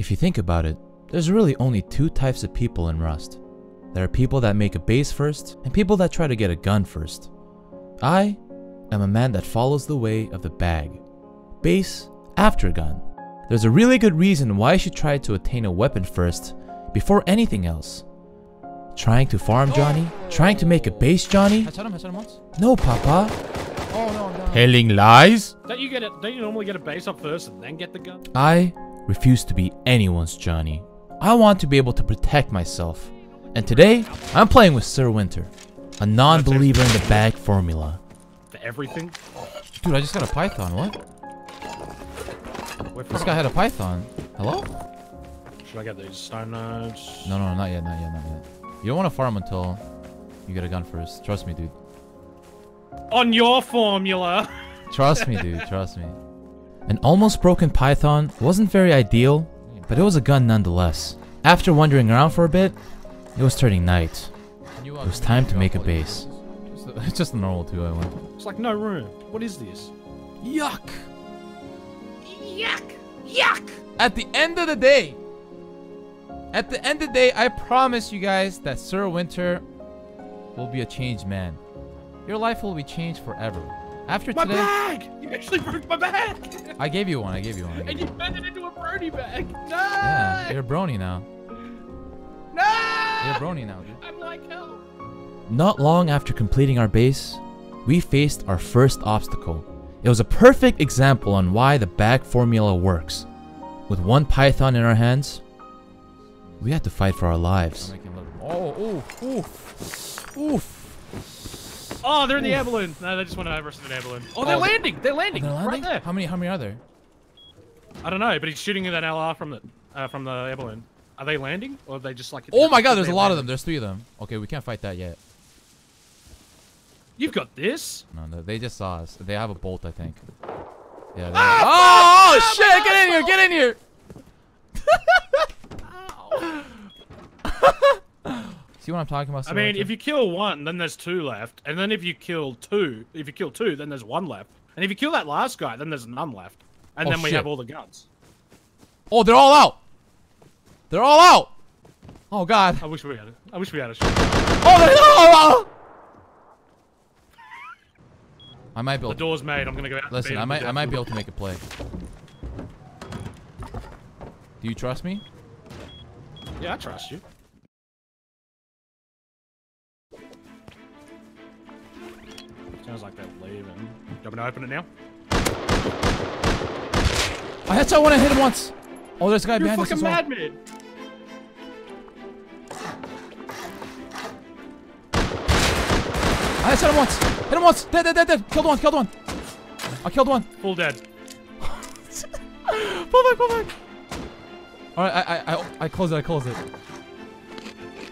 If you think about it, there's really only two types of people in Rust. There are people that make a base first, and people that try to get a gun first. I am a man that follows the way of the bag. Base after gun. There's a really good reason why you should try to attain a weapon first, before anything else. Trying to farm Johnny? Trying to make a base Johnny? No, Papa. Oh, no. Telling lies? Don't you normally get a base up first and then get the gun? I refuse to be anyone's Johnny. I want to be able to protect myself. And today, I'm playing with Ser Winter, a non-believer in the bag formula. For everything? Dude, I just got a python, what? This guy had a python. Hello? Should I get these stone nodes? No, not yet. You don't want to farm until you get a gun first. Trust me, dude. On your formula! Trust me, dude, trust me. An almost broken python wasn't very ideal, but it was a gun nonetheless. After wandering around for a bit, it was turning night. It was time to make a base. It's just a normal 2x1. It's like no room. What is this? Yuck! Yuck! Yuck! At the end of the day, I promise you guys that Ser Winter will be a changed man. Your life will be changed forever. After today... My bag! You actually broke my bag! I gave you one. And you turned it into a brony bag! No! Yeah, you're a brony now. You're a brony now, dude. I'm like hell. Not long after completing our base, we faced our first obstacle. It was a perfect example on why the bag formula works. With one python in our hands, we had to fight for our lives. Oh, they're in the air balloon. No, they just went over us in an air balloon. Oh, they're landing. Right there. How many are there? I don't know, but he's shooting at that LR from the air balloon. Are they landing, or are they just like? Oh my God, there's a lot of them. There's three of them. Okay, we can't fight that yet. You've got this. No, they just saw us. They have a bolt, I think. Yeah. Oh shit! Get in here! Get in here! See what I'm talking about? I mean, if you kill one, then there's two left, and then if you kill two, then there's one left, and if you kill that last guy, then there's none left, and then we have all the guns. Oh, they're all out. They're all out. Oh God. I wish we had a shot. Oh, they're all out. I might be able. The door's made. I'm gonna go out. Listen, I might be able to make a play. Do you trust me? Yeah, I trust you. Sounds like they're leaving. Do you want me to open it now? I had someone hit him once! Oh, there's a guy behind us as well. You're a fucking madman! I shot him once! Hit him once! Dead! Killed one! I killed one! Full dead. Pull back! Alright, I closed it,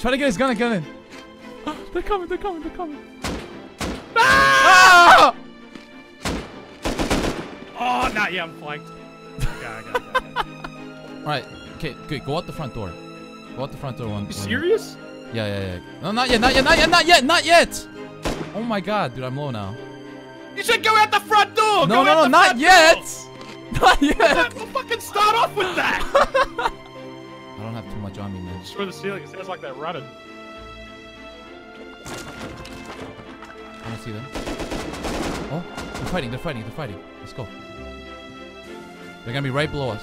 Try to get his gun again. They're coming. Ah! Oh, yeah, I'm flanked. Okay. Alright, okay, good. Go out the front door. Are you serious? Yeah. No, not yet! Oh my God, dude, I'm low now. You should go out the front door! No, not yet! Not yet! We'll fucking start off with that! I don't have too much on me, man. Just for the ceiling, it sounds like they're running. I don't see them. Oh, they're fighting. Let's go. They're gonna be right below us.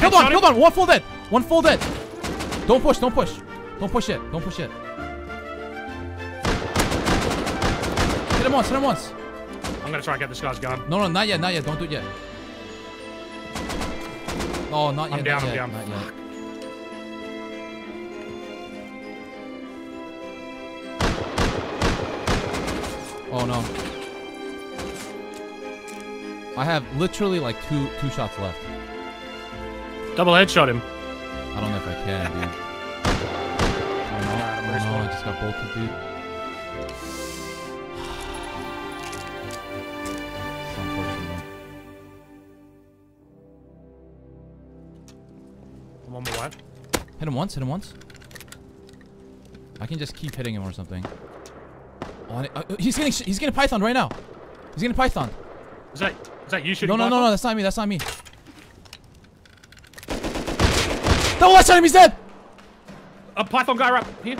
Killed one! One full dead! Don't push yet. Hit him once. I'm gonna try and get this guy's gun. No, not yet. Don't do it yet. Oh, I'm down. Oh no. I have literally like two shots left. Double headshot him. I don't know if I can, dude. Oh no, I just got bolted, dude. I'm on my way. Hit him once. I can just keep hitting him or something. He's getting pythoned right now. Is that you shooting? No, that's not me, that's not me. No, that's not him, he's dead! A Python guy right here.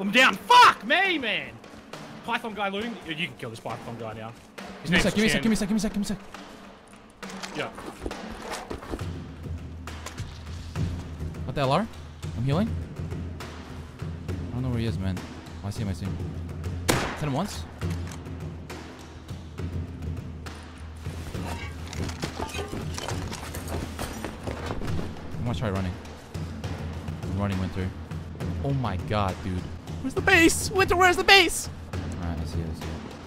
I'm down. Fuck me, man! Python guy looting. You can kill this Python guy now. His name's Chan. Give me a sec. Yeah. Got that LR? I'm healing. I don't know where he is, man. Oh, I see him. Hit him once. I'm gonna try running. I'm running, Winter. Oh my god, dude. Where's the base? Winter, where's the base? Alright, I see it.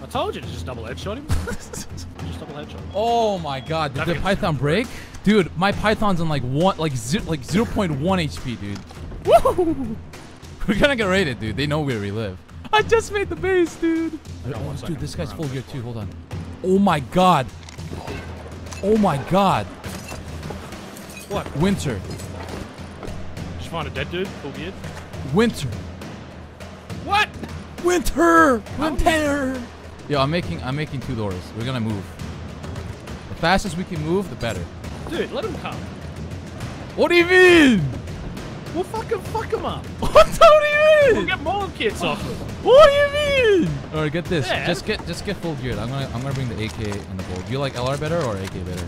I told you to just double headshot him. Just double headshot. Oh my god, did the Python break? Dude, my Python's on like 0.1 HP, dude. Woo! We're gonna get raided, dude. They know where we live. I just made the base, dude. Oh, dude, this guy's full gear too. Hold on. Oh my god. Oh my god. What? Winter. Just find a dead dude, full gear. Winter. What? Winter! Winter! Yo, I'm making two doors. We're gonna move. The fastest we can move, the better. Dude, let him come. What do you mean? We'll fucking fuck him up. What do you mean? We'll get more kits off him. What do you mean? Alright, get this. Yeah. Just get full geared. I'm gonna bring the AK in the bowl. Do you like LR better or AK better?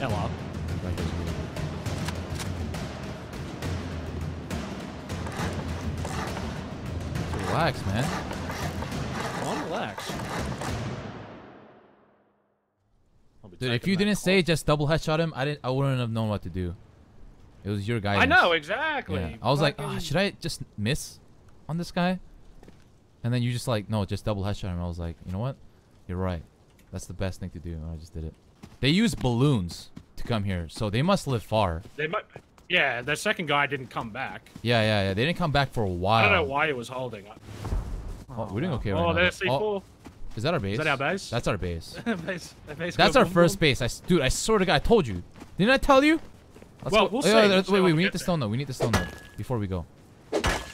LR. Relax, man. I'm relaxed. Dude, if you didn't say just double headshot him, I wouldn't have known what to do. It was your guidance. I know, exactly. Yeah. I was like, oh, should I just miss on this guy? And then you just like, no, just double headshot him. I was like, you know what? You're right. That's the best thing to do. And I just did it. They use balloons to come here, so they must live far. They might. Yeah, the second guy didn't come back. Yeah. They didn't come back for a while. I don't know why he was holding up. Oh, we're doing okay right now. Oh, there's C4. Oh, is that our base? Is that our base? That's our base. That's our first base. Dude, I swear to God, I told you. Didn't I tell you? Wait, we need the stone though. We need the stone though. Before we go.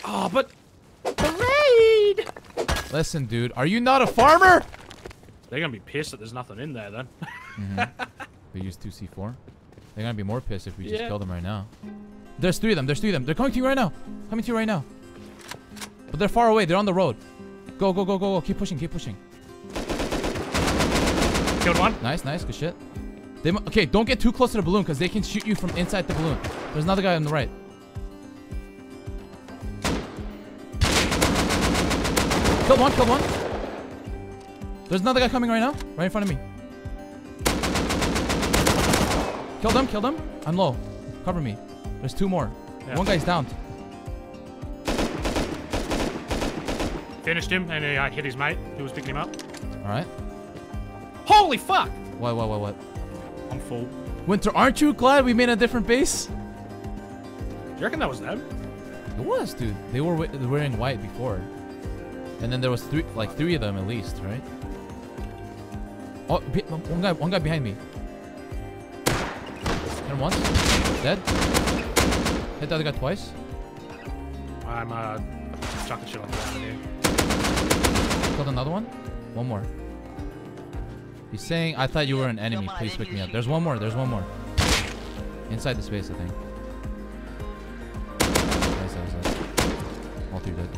Oh, but... the raid! Listen, dude. Are you not a farmer? They're gonna be pissed that there's nothing in there then. They used 2 C4. They're gonna be more pissed if we just kill them right now. There's three of them. They're coming to you right now. But they're far away. They're on the road. Go. Keep pushing. Killed one. Nice. Good shit. Okay, don't get too close to the balloon because they can shoot you from inside the balloon. There's another guy on the right. Killed one. There's another guy coming right now. Right in front of me. Kill them. I'm low. Cover me. There's two more. Yeah. One guy's down. Finished him and I hit his mate who was picking him up. Alright. Holy fuck! What? I'm full. Winter, aren't you glad we made a different base? Do you reckon that was them? It was, dude. They were wearing white before. And then there was three of them at least, right? Oh, one guy behind me. Once. Dead. Hit the other guy twice. I'm chucking shit on the ground here. Killed another one. One more. He's saying, I thought you were an enemy. Please pick me up. There's one more. Inside the space, I think. Nice. All three dead.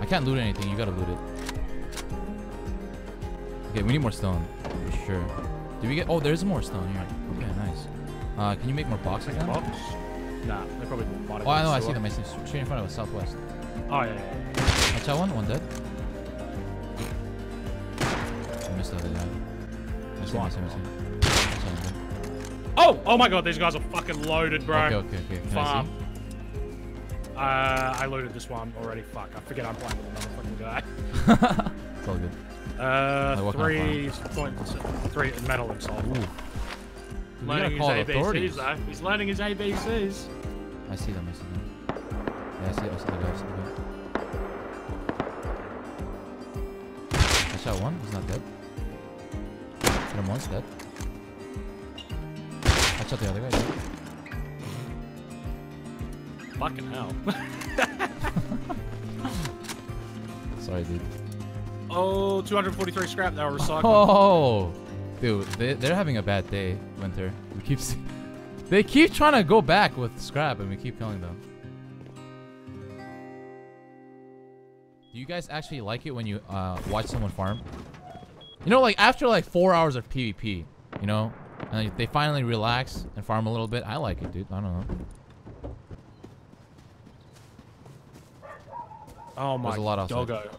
I can't loot anything. You gotta loot it. Okay, we need more stone. For sure. Did we get... Oh, there's more stone here. Okay, nice. Can you make more boxes now? Box? Nah, they're probably bought it. Oh, I see them. I see them. Straight in front of us, southwest. Oh, yeah. Watch that one. One dead. I missed the other guy. I see him. Oh my god, these guys are fucking loaded, bro. Okay. Can farm. I loaded this one already. Fuck, I forget I'm playing with another fucking guy. It's all good. 3.3 metal and solid. Ooh. Learning his ABCs though. He's learning his ABCs. I see them. Yeah, I see the guy. I shot one. He's not dead. Hit him once, dead. I shot the other guy, dude. Fucking hell. Sorry, dude. Oh, 243 scrap. Now we're sucking. Oh, dude, they're having a bad day, Winter. We keep seeing, they keep trying to go back with scrap, and we keep killing them. Do you guys actually like it when you watch someone farm? You know, like after like 4 hours of PvP, you know, and they finally relax and farm a little bit. I like it, dude. I don't know. Oh my doggo.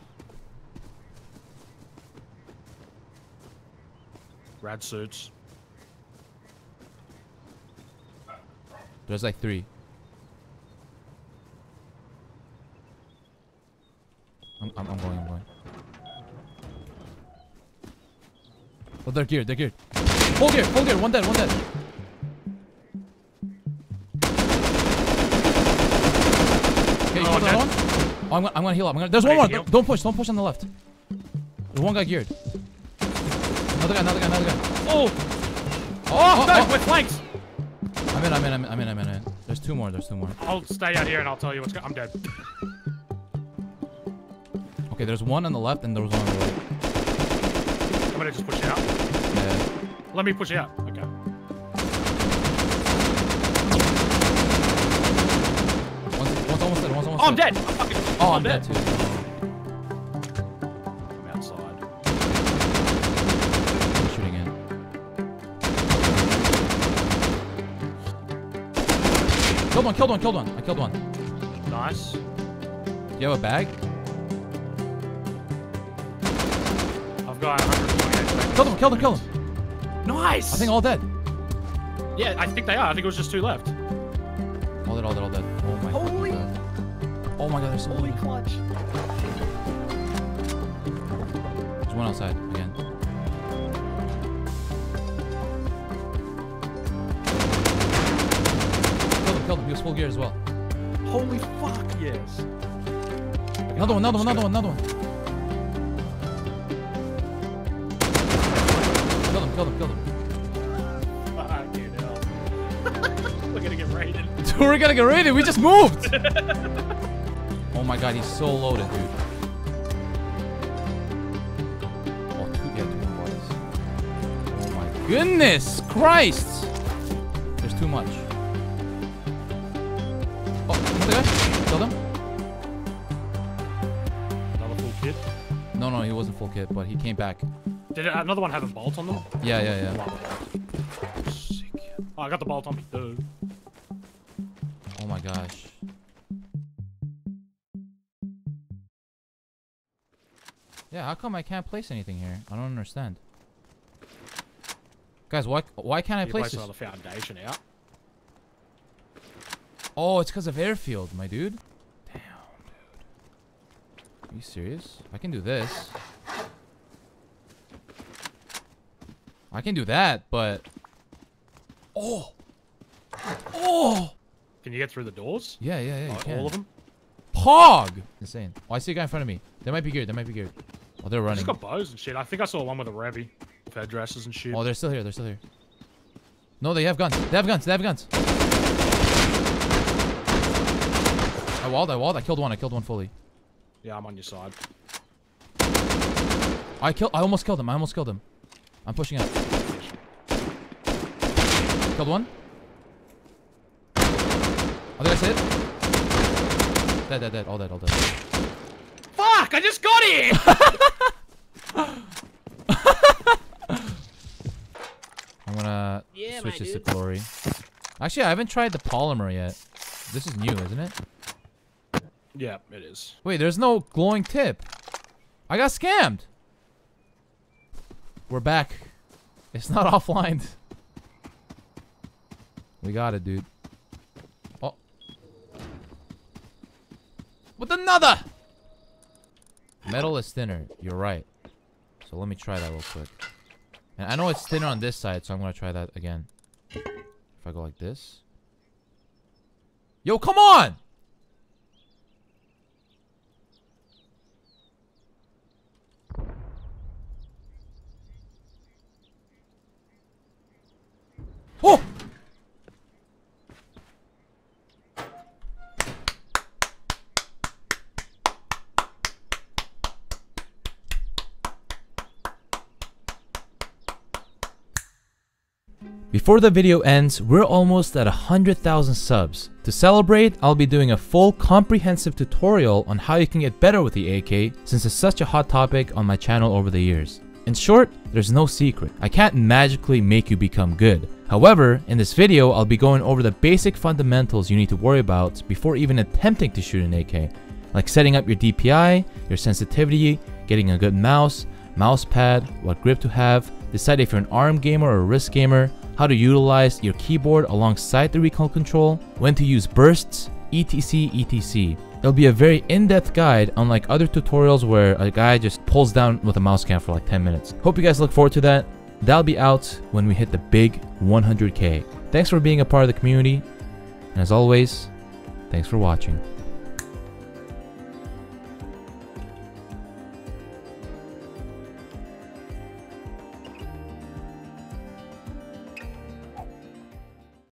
Rad suits. There's like 3. I'm going. Oh, they're geared, Full gear, one dead. Okay, you killed that one? Oh, I'm gonna heal up. There's one more. Don't push on the left. There's one guy geared. Another guy. Oh, nice with flanks. I'm in. There's two more. I'll stay out here and I'll tell you what's going on. I'm dead. Okay, there's one on the left and there was one on the right. I'm gonna just push it out. Yeah. Let me push it out. Okay. One's almost dead. Oh, I'm dead. I'm dead too. Killed one. I killed one. Nice. Do you have a bag? I've got 120. Killed him. Nice. I think all dead. Yeah, I think they are. I think it was just 2 left. All dead. Oh my god. Oh my god, there's so many. Holy clutch. There's one outside again. He was full gear as well. Holy fuck, yes. Another one. Killed him. Fucking hell. We're gonna get raided. Dude, we're gonna get raided. We just moved. Oh my god, he's so loaded, dude. Oh, two bodies. Oh my goodness Christ. There's too much. Killed him? Another full kit? No, he wasn't full kit, but he came back. Did another one have a bolt on them? Yeah. Sick. Oh, I got the bolt on me, dude. Oh my gosh. Yeah, how come I can't place anything here? I don't understand. Guys, why can't I place this? Another foundation out. Oh, it's because of airfield, my dude. Damn, dude. Are you serious? I can do this. I can do that, but... Oh! Can you get through the doors? Yeah, you can. All of them? Pog! Insane. Oh, I see a guy in front of me. They might be geared. Oh, they're running. He's got bows and shit. I think I saw one with a Revy. With headdresses and shit. Oh, they're still here. No, they have guns. I walled. I killed one fully. Yeah, I'm on your side. I almost killed him. I'm pushing up. Killed one. Oh, did I say it? Dead. All dead. Fuck! I just got it! I'm gonna switch this to glory. Actually, I haven't tried the polymer yet. This is new, isn't it? Yeah, it is. Wait, there's no glowing tip. I got scammed. We're back. It's not offline. We got it, dude. Oh. With another! Metal is thinner. You're right. So let me try that real quick. And I know it's thinner on this side, so I'm going to try that again. If I go like this. Yo, come on! Oh! Before the video ends, we're almost at 100,000 subs. To celebrate, I'll be doing a full comprehensive tutorial on how you can get better with the AK, since it's such a hot topic on my channel over the years. In short, there's no secret. I can't magically make you become good. However, in this video, I'll be going over the basic fundamentals you need to worry about before even attempting to shoot an AK, like setting up your DPI, your sensitivity, getting a good mouse, mouse pad, what grip to have, decide if you're an arm gamer or a wrist gamer, how to utilize your keyboard alongside the recoil control, when to use bursts, etc, etc. It'll be a very in-depth guide, unlike other tutorials where a guy just pulls down with a mouse cam for like 10 minutes. Hope you guys look forward to that. That'll be out when we hit the big 100K. Thanks for being a part of the community, and as always, thanks for watching.